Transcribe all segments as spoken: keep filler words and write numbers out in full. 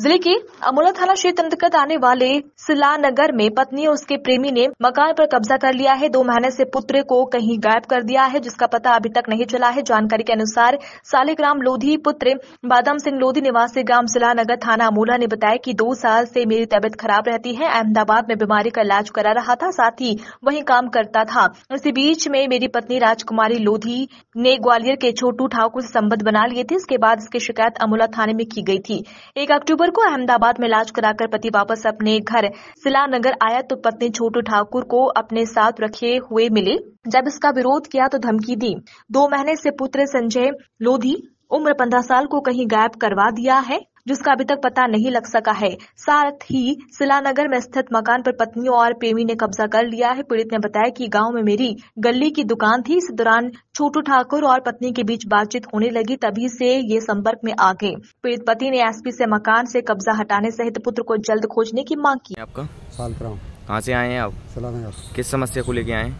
जिले के अमोला थाना क्षेत्र अंतर्गत आने वाले सिलानगर में पत्नी और उसके प्रेमी ने मकान पर कब्जा कर लिया है। दो महीने से पुत्र को कहीं गायब कर दिया है, जिसका पता अभी तक नहीं चला है। जानकारी के अनुसार सालेग्राम लोधी पुत्र बादाम सिंह लोधी निवासी ग्राम सिलानगर थाना अमोला ने बताया कि दो साल से मेरी तबीयत खराब रहती है, अहमदाबाद में बीमारी का इलाज करा रहा था, साथ ही वहीं काम करता था। इसी बीच में मेरी पत्नी राजकुमारी लोधी ने ग्वालियर के छोटू ठाकुर से संबंध बना लिए थे। इसके बाद इसकी शिकायत अमोला थाने में की गई थी। एक अक्टूबर को अहमदाबाद में इलाज कराकर पति वापस अपने घर सिलानगर आया तो पत्नी छोटू ठाकुर को अपने साथ रखे हुए मिले। जब इसका विरोध किया तो धमकी दी। दो महीने से पुत्र संजय लोधी उम्र पंद्रह साल को कहीं गायब करवा दिया है, जिसका अभी तक पता नहीं लग सका है। साथ ही सिलानगर में स्थित मकान पर पत्नी और प्रेमी ने कब्जा कर लिया है। पीड़ित ने बताया कि गांव में मेरी गली की दुकान थी, इस दौरान छोटू ठाकुर और पत्नी के बीच बातचीत होने लगी, तभी से ये संपर्क में आ गए। पीड़ित पति ने एसपी से मकान से कब्जा हटाने सहित पुत्र को जल्द खोजने की मांग की। आपका कहाँ से आए हैं आप? सिलानगर। किस समस्या को लेके आए?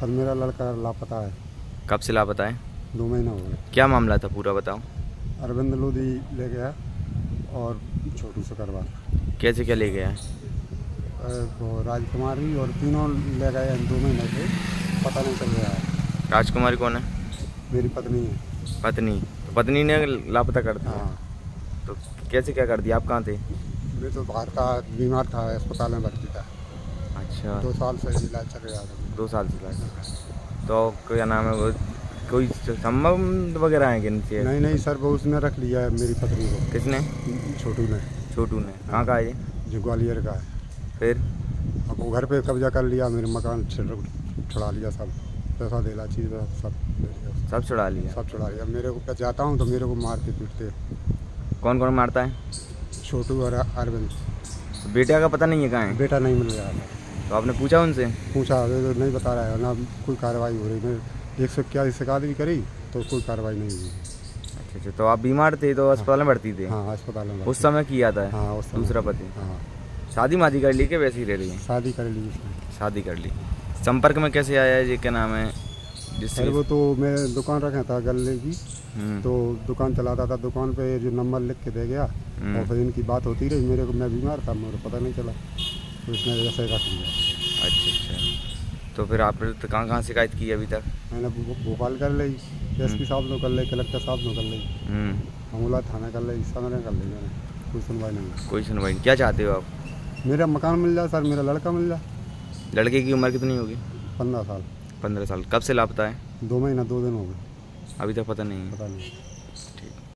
सर मेरा लड़का लापता है। कब से लापता है? दो महीना हो गया। क्या मामला था पूरा बताओ। अरविंद लोधी ले गया और छोटू से करवा। कैसे क्या ले गया है? राजकुमारी और तीनों ले गए हैं, दो महीने से पता नहीं चल रहा है। राजकुमारी कौन है? मेरी पत्नी है। पत्नी? तो पत्नी ने लापता कर दिया। हाँ। तो कैसे क्या कर दिया? आप कहाँ थे? मैं तो बाहर था, बीमार था, अस्पताल में भर्ती था। अच्छा। दो साल से इलाज चल रहा था। दो साल से इलाज। तो क्या नाम है वो, कोई संबंध वगैरह है कि इनसे? नहीं नहीं सर, वो उसने रख लिया है मेरी पत्नी को। किसने? छोटू ने। छोटू ने कहाँ का है ये? जो ग्वालियर का है। फिर अब वो घर पे कब्जा कर लिया, मेरे मकान छुड़ा लिया, सब पैसा देला चीज़ सब सब छुड़ा लिया। सब छुड़ा लिया मेरे को। जाता हूँ तो मेरे को मारते पीटते। कौन कौन मारता है? छोटू और अरविंद। तो बेटा का पता नहीं है कहाँ है? बेटा नहीं मिल रहा। तो आपने पूछा उनसे? पूछा, नहीं बता रहा है ना, कोई कार्रवाई हो रही है। एक सौ क्या शिकायत भी करी तो कोई कार्रवाई नहीं हुई। अच्छा अच्छा। तो आप बीमार थे तो अस्पताल में भर्ती थे? हाँ, अस्पताल में। उस समय किया था? हाँ, उस समय। दूसरा पति? हाँ। शादी मादी कर ली के वैसे ही रह रही है? शादी कर ली। शादी कर ली। संपर्क में कैसे आया है ये, क्या नाम है जिससे? वो तो मैं दुकान रखा था गले की, तो दुकान चलाता था, दुकान पे जो नंबर लिख के दे गया और फिर इनकी बात होती रही। मेरे को, मैं बीमार था, मेरे को पता नहीं चला, तो इसने वैसे रख लिया। अच्छा अच्छा। तो फिर आपने तो कहाँ कहाँ शिकायत की अभी तक? मैंने भोपाल कर ली, एस पी साहब ने कर ली, कलेक्टर साहब ने कर ली, अमोला थाना कर ली, सामने कर ली। मैंने कोई सुनवाई नहीं। कोई सुनवाई नहीं। क्या चाहते हो आप? मेरा मकान मिल जाए सर, मेरा लड़का मिल जाए। लड़के की उम्र कितनी होगी? पंद्रह साल। पंद्रह साल। कब से लापता है? दो महीना दो दिन हो गए। अभी तक पता नहीं है। पता नहीं।